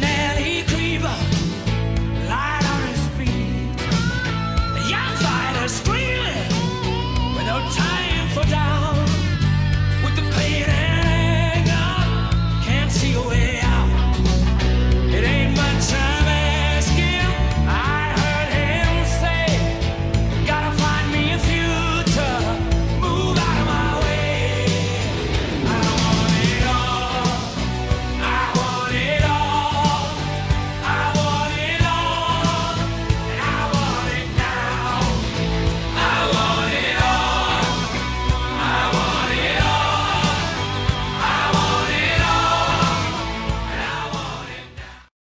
personality.